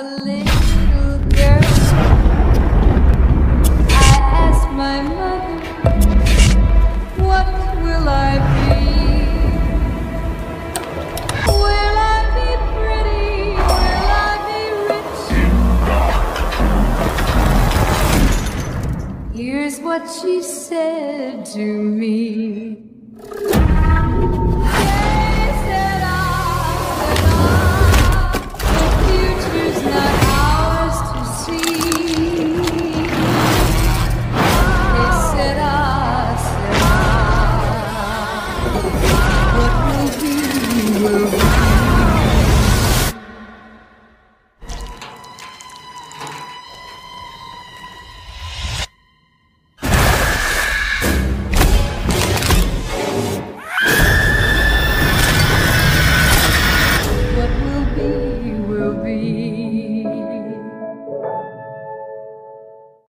a little girl, I asked my mother, what will I be? Will I be pretty? Will I be rich? Here's what she said to me.